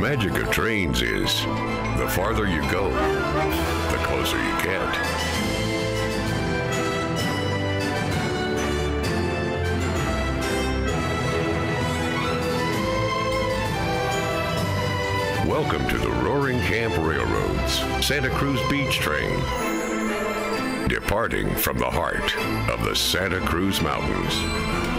magic of trains is the farther you go, the closer you get. Welcome to the Roaring Camp Railroads, Santa Cruz Beach Train. Departing from the heart of the Santa Cruz Mountains.